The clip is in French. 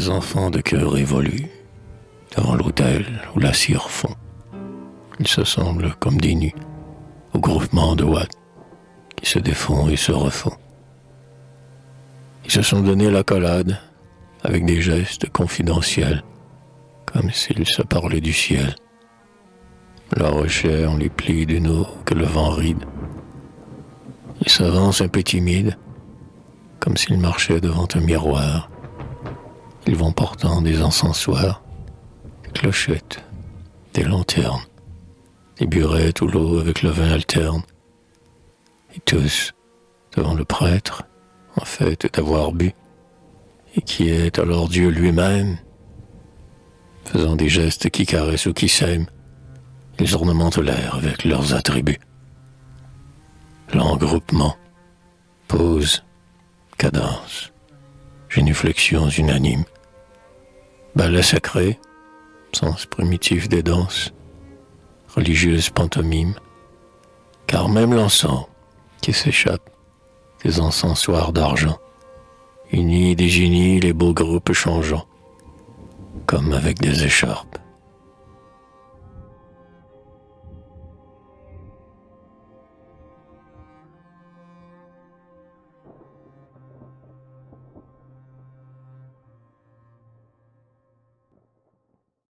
les enfants de cœur évolue devant l'autel où la cire fond. Ils se semblent comme des nus au groupement de watts qui se défont et se refont. Ils se sont donné l'accolade avec des gestes confidentiels, comme s'ils se parlaient du ciel. Leurs rochers ont les plis d'une eau que le vent ride. Ils s'avancent un peu timides, comme s'ils marchaient devant un miroir. Ils vont portant des encensoirs, des clochettes, des lanternes, des burettes où l'eau avec le vin alterne. Et tous, devant le prêtre, en fait d'avoir bu, et qui est alors Dieu lui-même, faisant des gestes qui caressent ou qui sèment, ils ornementent l'air avec leurs attributs. L'engroupement, pause, cadence, génuflexions unanimes, ballet sacré, sens primitif des danses, religieuse pantomime, car même l'encens qui s'échappe des encensoirs d'argent unit, désunit les beaux groupes changeants, comme avec des écharpes.